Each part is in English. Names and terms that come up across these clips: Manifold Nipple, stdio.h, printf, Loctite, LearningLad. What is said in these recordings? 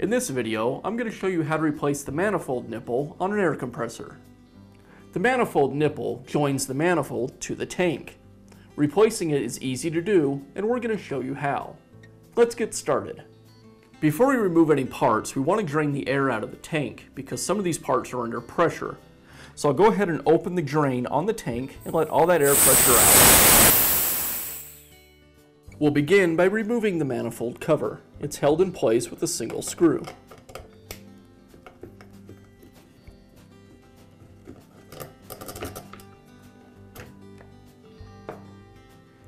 In this video, I'm going to show you how to replace the manifold nipple on an air compressor. The manifold nipple joins the manifold to the tank. Replacing it is easy to do, and we're going to show you how. Let's get started. Before we remove any parts, we want to drain the air out of the tank because some of these parts are under pressure. So I'll go ahead and open the drain on the tank and let all that air pressure out. We'll begin by removing the manifold cover. It's held in place with a single screw.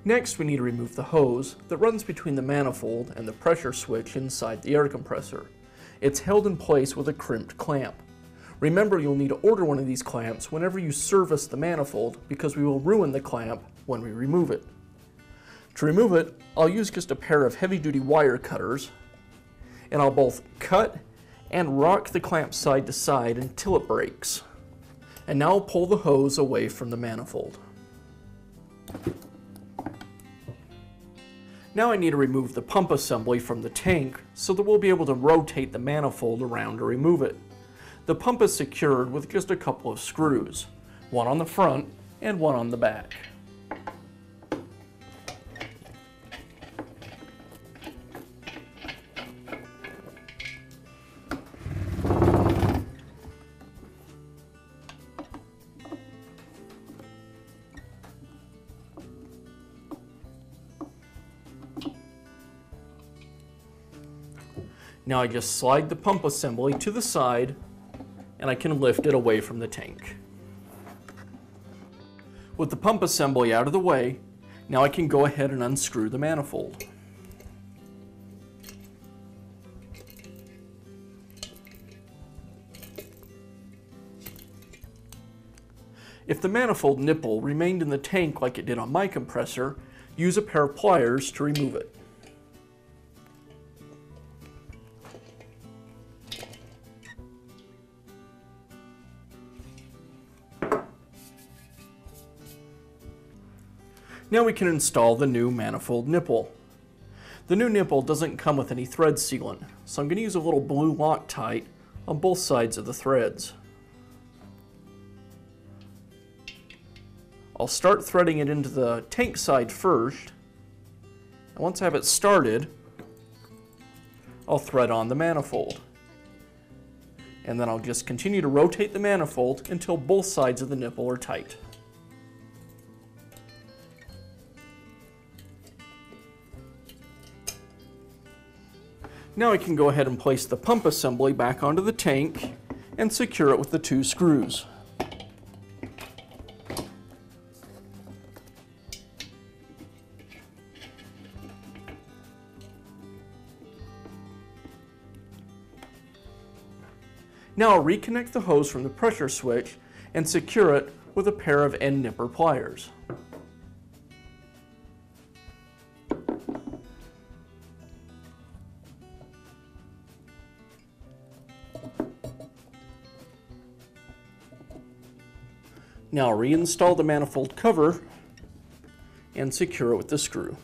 Next, we need to remove the hose that runs between the manifold and the pressure switch inside the air compressor. It's held in place with a crimped clamp. Remember, you'll need to order one of these clamps whenever you service the manifold because we will ruin the clamp when we remove it. To remove it, I'll use just a pair of heavy-duty wire cutters, and I'll both cut and rock the clamp side to side until it breaks. And now I'll pull the hose away from the manifold. Now I need to remove the pump assembly from the tank so that we'll be able to rotate the manifold around to remove it. The pump is secured with just a couple of screws, one on the front and one on the back. Now I just slide the pump assembly to the side and I can lift it away from the tank. With the pump assembly out of the way, now I can go ahead and unscrew the manifold. If the manifold nipple remained in the tank like it did on my compressor, use a pair of pliers to remove it. Now we can install the new manifold nipple. The new nipple doesn't come with any thread sealant, so I'm going to use a little blue Loctite on both sides of the threads. I'll start threading it into the tank side first, and once I have it started, I'll thread on the manifold. And then I'll just continue to rotate the manifold until both sides of the nipple are tight. Now I can go ahead and place the pump assembly back onto the tank and secure it with the two screws. Now I'll reconnect the hose from the pressure switch and secure it with a pair of end nipper pliers. Now reinstall the manifold cover and secure it with the screw.